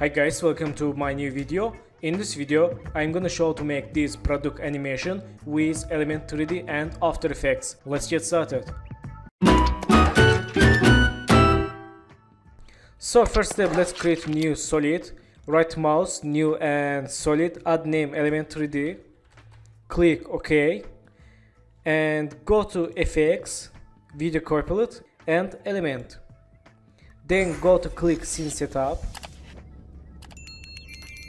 Hi guys, welcome to my new video. In this video I'm gonna show to make this product animation with Element 3D and After Effects. Let's get started. So first step, let's create new solid. Right mouse, new and solid, add name Element 3D, click OK, and go to FX, Video Copilot and Element. Then go to click Scene Setup.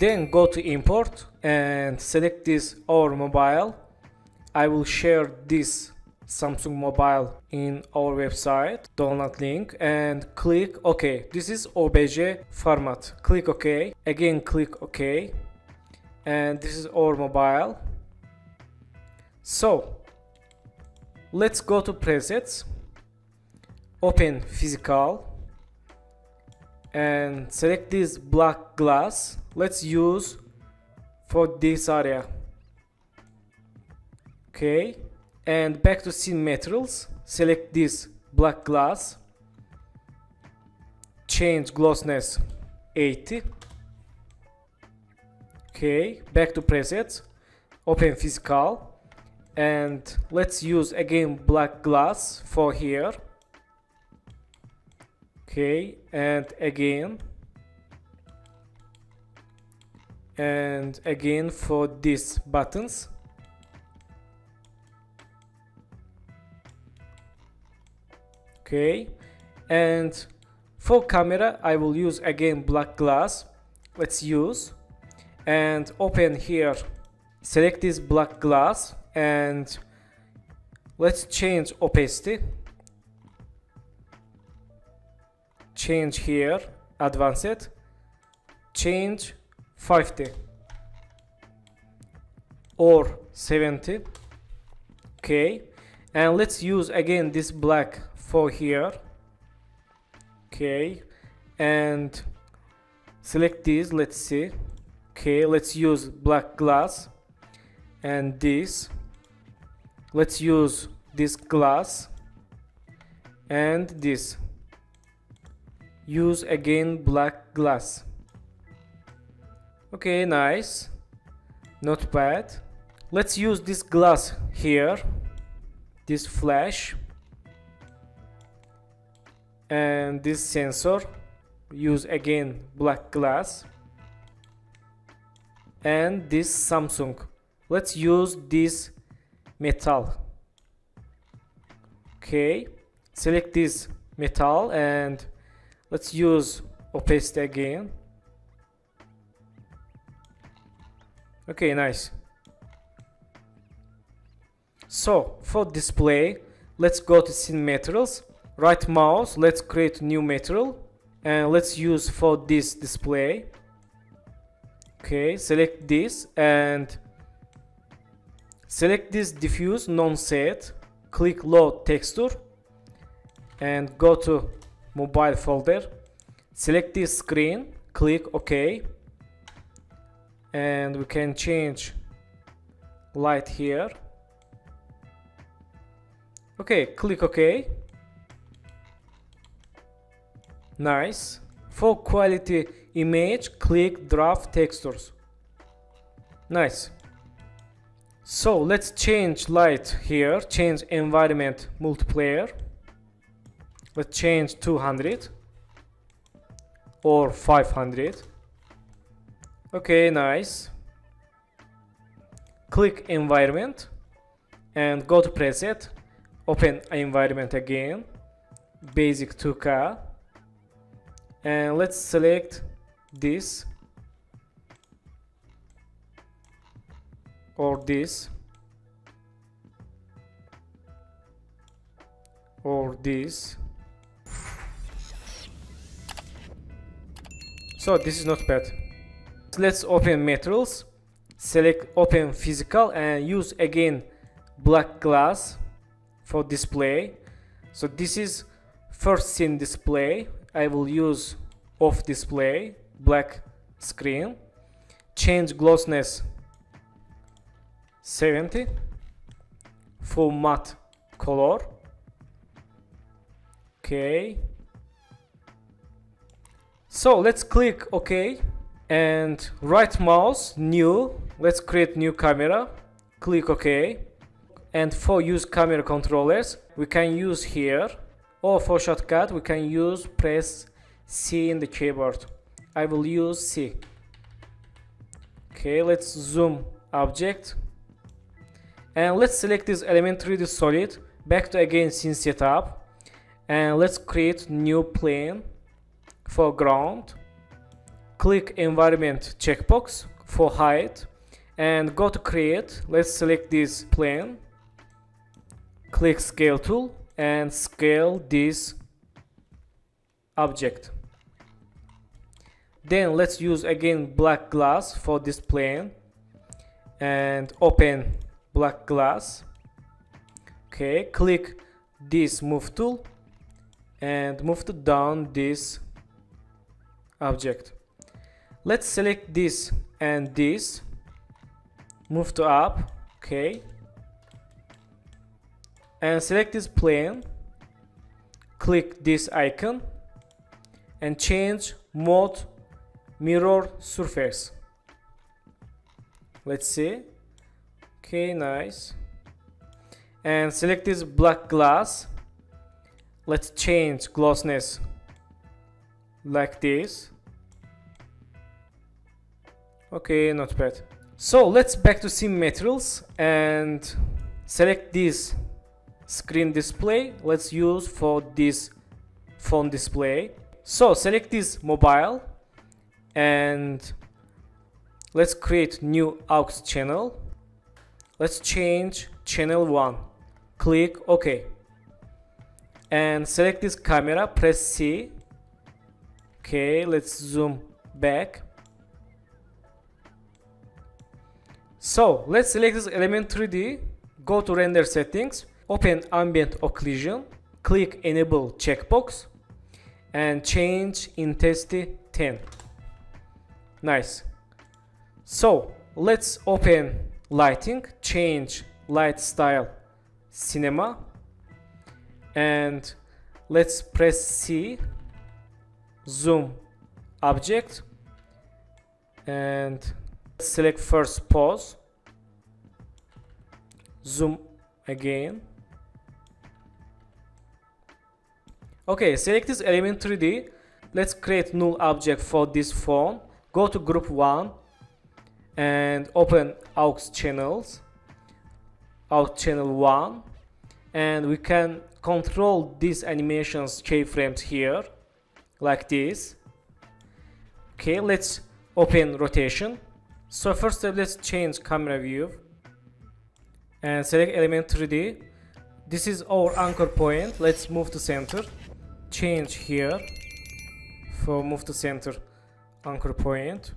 Then go to import and select this our mobile. I will share this Samsung mobile in our website, download link, and click OK. This is OBJ format. Click OK. Again click OK. And this is our mobile. So let's go to presets. Open physical. And select this black glass. Let's use for this area. Okay, and back to scene materials, select this black glass, change glossiness 80. Okay, back to presets, open physical, and let's use again black glass for here. Okay, and again for these buttons. Okay, and for camera I will use again black glass. Let's use and open here, select this black glass, and let's change opacity. Change here, advanced, change 50 or 70. Okay, and let's use again this black for here. Okay, and select this, let's see. Okay, let's use black glass and this. Let's use this glass and this. Use again black glass. Okay, nice, not bad. Let's use this glass here, this flash and this sensor. Use again black glass and this Samsung. Let's use this metal. Okay, select this metal and let's use opacity again. Okay, nice. So for display, let's go to scene materials. Right mouse, let's create new material and let's use for this display. Okay, select this and select this diffuse non-set. Click load texture and go to mobile folder, select this screen, click OK, and we can change light here. Okay, click OK. Nice. For quality image, click draft textures. Nice. So let's change light here, change environment multiplayer. Let's change 200 or 500. Okay, nice. Click environment and go to preset. Open environment again. Basic 2K. And let's select this or this or this. So this is not bad. Let's open materials, select open physical and use again black glass for display. So this is first scene display. I will use off display, black screen, change glossiness 70 for matte color. Okay. So let's click OK and right mouse, new, let's create new camera, click OK. And for use camera controllers, we can use here, or for shortcut, we can use press C in the keyboard. I will use C. Okay, let's zoom object. And let's select this Element 3D solid, back to again scene setup. And let's create new plane, foreground. Click environment checkbox for height. And go to create, let's select this plane. Click scale tool and scale this object. Then let's use again black glass for this plane and open black glass. Okay, click this move tool and move to down this object. Let's select this and this, move to up, okay. And select this plane, click this icon and change mode mirror surface. Let's see. Okay, nice. And select this black glass. Let's change glossiness like this. Okay, not bad. So let's back to scene materials and select this screen display, let's use for this phone display. So select this mobile and let's create new aux channel. Let's change channel 1, click OK and select this camera, press C. Okay, let's zoom back. So let's select this Element 3D, go to render settings, open ambient occlusion, click enable checkbox and change intensity 10. Nice. So let's open lighting, change light style cinema and let's press C, zoom object and select first pose, zoom again. Okay, select this Element 3D, let's create null object for this phone, go to group 1 and open aux channels, aux channel 1 and we can control these animations keyframes here like this. Okay, let's open rotation. So first step, let's change camera view and select Element 3D. This is our anchor point, let's move to center. Change here for move to center anchor point.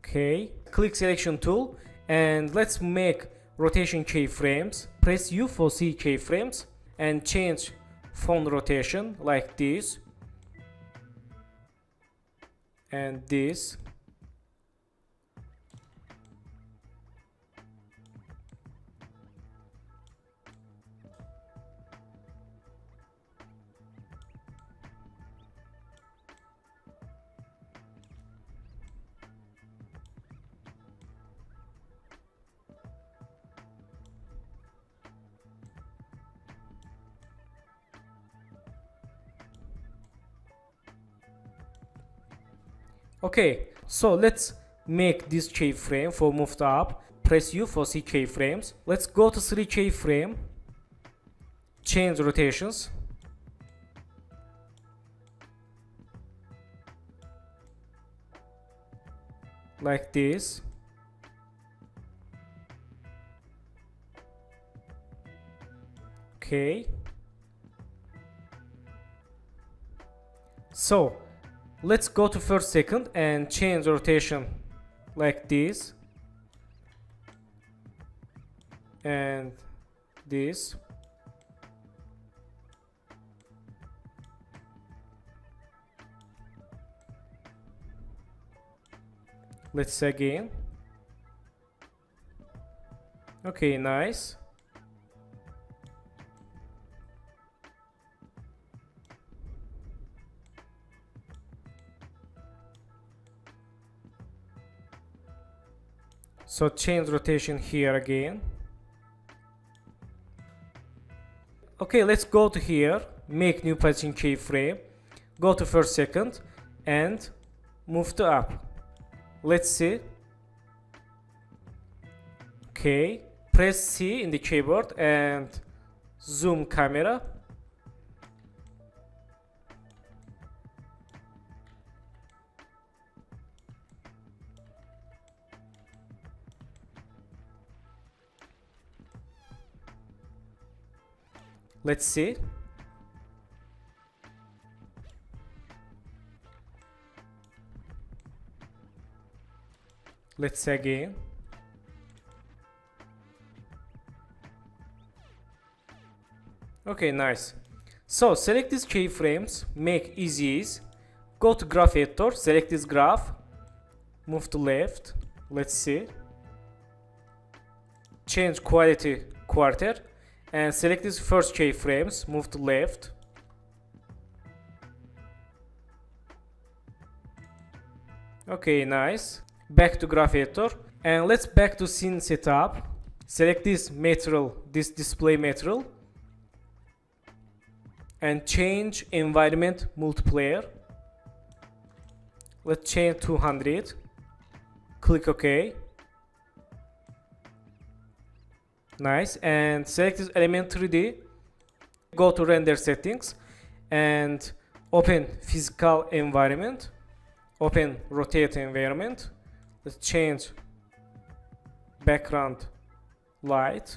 Okay, click selection tool and let's make rotation keyframes, press U for C keyframes and change phone rotation like this and this. Okay, so let's make this keyframe for moved up, press U for C keyframes. Let's go to 3 keyframe, change rotations. Like this. Okay. So let's go to first second and change rotation like this and this. Let's again. Okay, nice. So change rotation here again. Okay, let's go to here, make new position keyframe, go to first second and move to up. Let's see. Okay, press C in the keyboard and zoom camera. Let's see. Let's see again. Okay, nice. So select these keyframes, make easy ease. Go to graph editor, select this graph, move to left. Let's see. Change quality quarter. And select these first keyframes, move to left. Okay, nice. Back to graph editor and let's back to scene setup. Select this material, this display material, and change environment multiplayer. Let's change 200. Click OK. Nice, and select this Element 3D, go to render settings and open physical environment, open rotate environment. Let's change background light.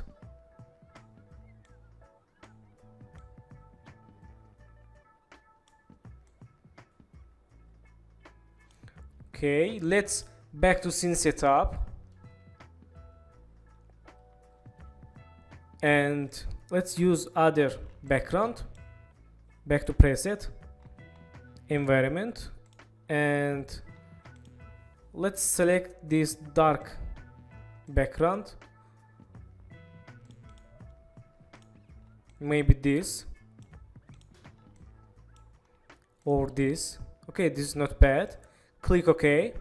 Okay, let's back to scene setup. And let's use other background. Back to preset, environment, and let's select this dark background, maybe this or this. Okay, this is not bad. Click OK.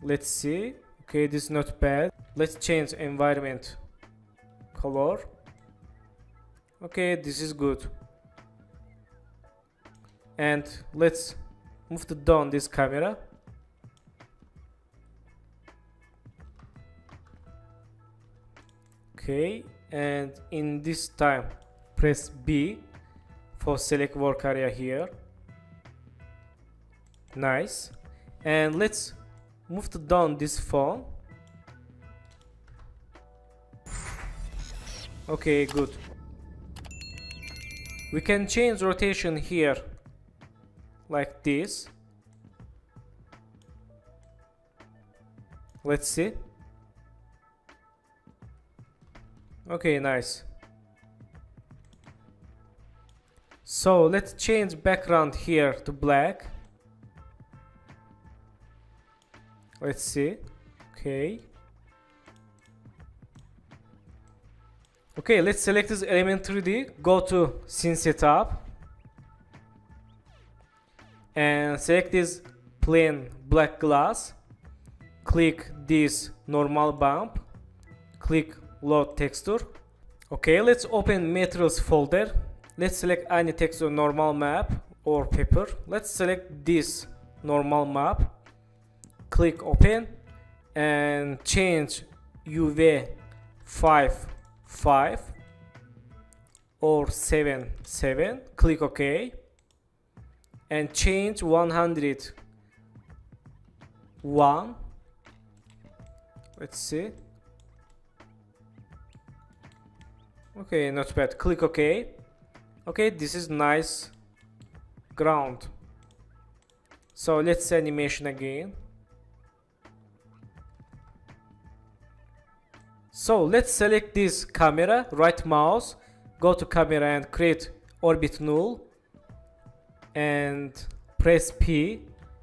Let's see. Okay, this is not bad. Let's change environment color. Okay, this is good. And let's move to down this camera. Okay, and in this time press B for select work area here. Nice. And let's move to down this phone. Okay, good. We can change rotation here like this. Let's see. Okay, nice. So let's change background here to black. Let's see. Okay. Okay, let's select this Element 3D, go to scene setup and select this plain black glass, click this normal bump, click load texture. Okay, let's open materials folder, let's select any texture, normal map or paper. Let's select this normal map, click open and change UV 5 or 7 7, click OK and change 101. Let's see. Okay, not bad. Click OK. Okay, this is nice ground. So let's animation again. So let's select this camera, right mouse, go to camera and create orbit null and press P,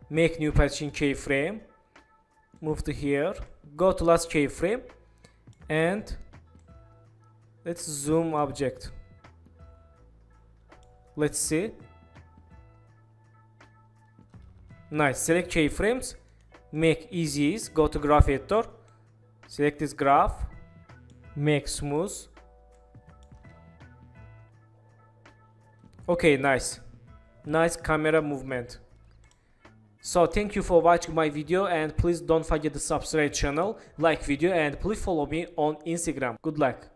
make new position keyframe, move to here, go to last keyframe and let's zoom object. Let's see. Nice, select keyframes, make easy ease, go to graph editor Select this graph, make smooth. Okay, nice. Nice camera movement. So thank you for watching my video, and please don't forget to subscribe channel, like video, and please follow me on Instagram. Good luck.